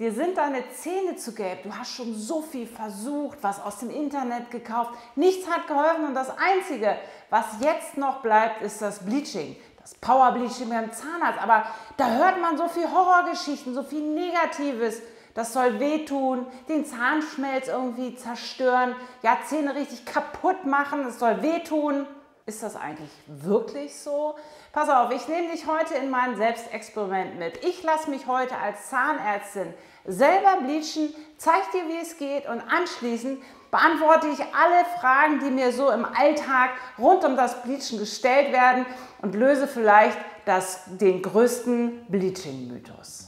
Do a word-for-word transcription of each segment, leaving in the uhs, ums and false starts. Dir sind deine Zähne zu gelb, du hast schon so viel versucht, was aus dem Internet gekauft, nichts hat geholfen und das Einzige, was jetzt noch bleibt, ist das Bleaching, das Powerbleaching beim Zahnarzt. Aber da hört man so viel Horrorgeschichten, so viel Negatives, das soll wehtun, den Zahnschmelz irgendwie zerstören, ja, Zähne richtig kaputt machen, es soll wehtun. Ist das eigentlich wirklich so? Pass auf, ich nehme dich heute in mein Selbstexperiment mit. Ich lasse mich heute als Zahnärztin selber bleachen, zeige dir, wie es geht und anschließend beantworte ich alle Fragen, die mir so im Alltag rund um das Bleachen gestellt werden und löse vielleicht das, den größten Bleaching-Mythos.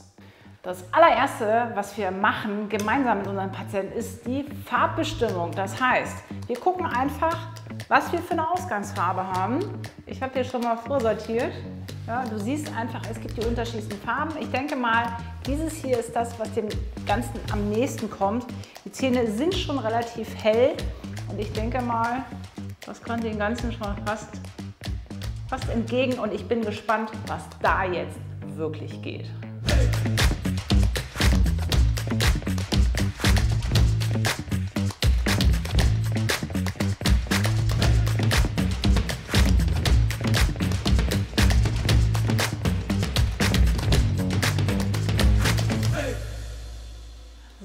Das allererste, was wir machen, gemeinsam mit unseren Patienten, ist die Farbbestimmung. Das heißt, wir gucken einfach, was wir für eine Ausgangsfarbe haben. Ich habe hier schon mal vorsortiert. Ja, du siehst einfach, es gibt die unterschiedlichen Farben. Ich denke mal, dieses hier ist das, was dem Ganzen am nächsten kommt. Die Zähne sind schon relativ hell und ich denke mal, das kommt dem Ganzen schon fast, fast entgegen und ich bin gespannt, was da jetzt wirklich geht.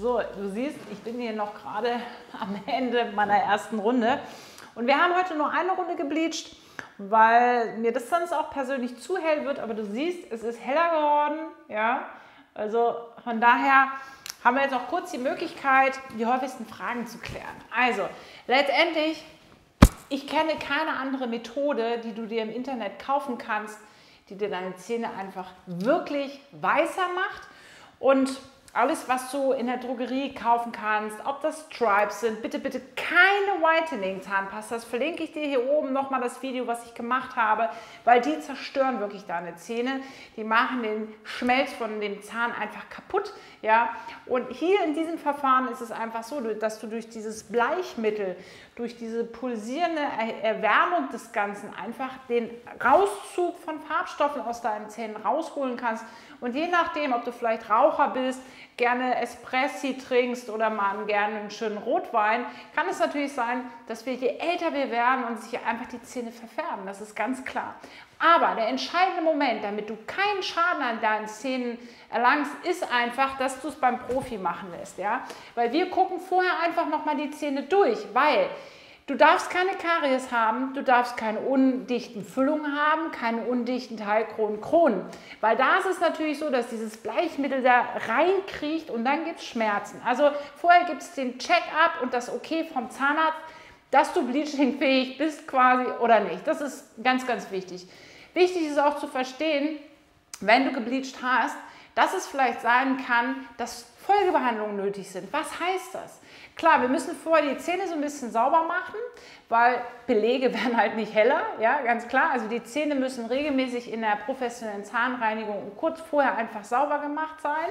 So, du siehst, ich bin hier noch gerade am Ende meiner ersten Runde und wir haben heute nur eine Runde gebleached, weil mir das sonst auch persönlich zu hell wird, aber du siehst, es ist heller geworden, ja, also von daher haben wir jetzt noch kurz die Möglichkeit, die häufigsten Fragen zu klären. Also, letztendlich, ich kenne keine andere Methode, die du dir im Internet kaufen kannst, die dir deine Zähne einfach wirklich weißer macht und alles, was du in der Drogerie kaufen kannst, ob das Stripes sind, bitte, bitte keine Whitening-Zahnpasta. Das verlinke ich dir hier oben nochmal das Video, was ich gemacht habe, weil die zerstören wirklich deine Zähne. Die machen den Schmelz von dem Zahn einfach kaputt. Ja? Und hier in diesem Verfahren ist es einfach so, dass du durch dieses Bleichmittel, durch diese pulsierende Erwärmung des Ganzen einfach den Rauszug von Farbstoffen aus deinen Zähnen rausholen kannst. Und je nachdem, ob du vielleicht Raucher bist, gerne Espressi trinkst oder mal gerne einen schönen Rotwein, kann es natürlich sein, dass wir je älter wir werden und sich einfach die Zähne verfärben, das ist ganz klar. Aber der entscheidende Moment, damit du keinen Schaden an deinen Zähnen erlangst, ist einfach, dass du es beim Profi machen lässt, ja? Weil wir gucken vorher einfach nochmal die Zähne durch, weil du darfst keine Karies haben, du darfst keine undichten Füllungen haben, keine undichten Teilkronen, Kronen. Weil da ist es natürlich so, dass dieses Bleichmittel da reinkriecht und dann gibt es Schmerzen. Also vorher gibt es den Check-up und das Okay vom Zahnarzt, dass du bleachingfähig bist quasi oder nicht. Das ist ganz, ganz wichtig. Wichtig ist auch zu verstehen, wenn du gebleacht hast, dass es vielleicht sein kann, dass Folgebehandlungen nötig sind. Was heißt das? Klar, wir müssen vorher die Zähne so ein bisschen sauber machen, weil Belege werden halt nicht heller, ja, ganz klar. Also die Zähne müssen regelmäßig in der professionellen Zahnreinigung kurz vorher einfach sauber gemacht sein.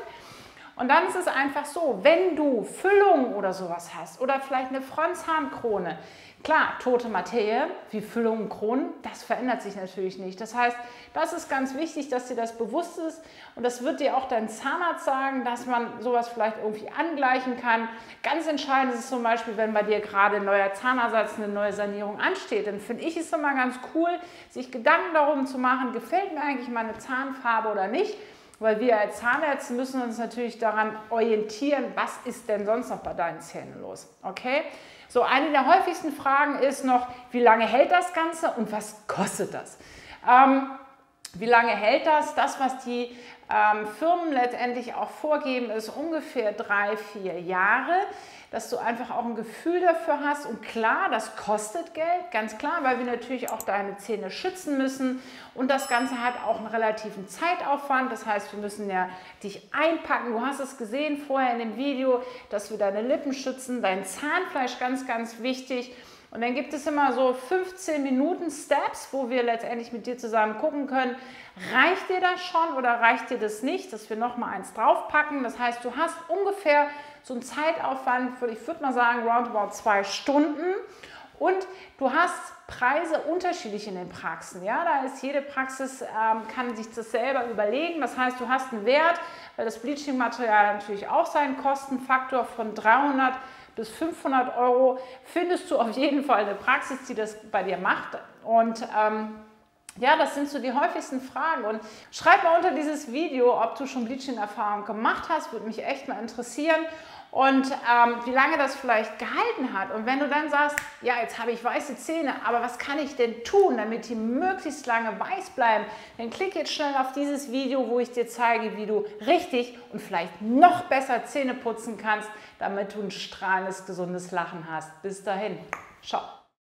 Und dann ist es einfach so, wenn du Füllungen oder sowas hast oder vielleicht eine Frontzahnkrone, klar, tote Materie wie Füllungen, Kronen, das verändert sich natürlich nicht. Das heißt, das ist ganz wichtig, dass dir das bewusst ist und das wird dir auch dein Zahnarzt sagen, dass man sowas vielleicht irgendwie angleichen kann. Ganz entscheidend ist es zum Beispiel, wenn bei dir gerade ein neuer Zahnersatz, eine neue Sanierung ansteht, dann finde ich es immer ganz cool, sich Gedanken darum zu machen, gefällt mir eigentlich meine Zahnfarbe oder nicht. Weil wir als Zahnärzte müssen uns natürlich daran orientieren, was ist denn sonst noch bei deinen Zähnen los, okay? So, eine der häufigsten Fragen ist noch, wie lange hält das Ganze und was kostet das? Ähm, wie lange hält das? Das, was die ähm, Firmen letztendlich auch vorgeben, ist ungefähr drei, vier Jahre, dass du einfach auch ein Gefühl dafür hast. Und klar, das kostet Geld, ganz klar, weil wir natürlich auch deine Zähne schützen müssen. Und das Ganze hat auch einen relativen Zeitaufwand. Das heißt, wir müssen ja dich einpacken. Du hast es gesehen vorher in dem Video, dass wir deine Lippen schützen, dein Zahnfleisch, ganz, ganz wichtig. Und dann gibt es immer so fünfzehn Minuten Steps, wo wir letztendlich mit dir zusammen gucken können, reicht dir das schon oder reicht dir das nicht, dass wir nochmal eins draufpacken. Das heißt, du hast ungefähr so einen Zeitaufwand, für, ich würde mal sagen, roundabout zwei Stunden. Und du hast Preise unterschiedlich in den Praxen. Ja? Da ist jede Praxis, ähm, kann sich das selber überlegen. Das heißt, du hast einen Wert, weil das Bleaching-Material natürlich auch seinen Kostenfaktor von dreihundert bis fünfhundert Euro findest du auf jeden Fall eine Praxis, die das bei dir macht. Und ähm, ja, das sind so die häufigsten Fragen. Und schreib mal unter dieses Video, ob du schon Bleaching-Erfahrung gemacht hast. Würde mich echt mal interessieren. Und ähm, wie lange das vielleicht gehalten hat. Und wenn du dann sagst, ja, jetzt habe ich weiße Zähne, aber was kann ich denn tun, damit die möglichst lange weiß bleiben? Dann klick jetzt schnell auf dieses Video, wo ich dir zeige, wie du richtig und vielleicht noch besser Zähne putzen kannst, damit du ein strahlendes, gesundes Lachen hast. Bis dahin. Ciao.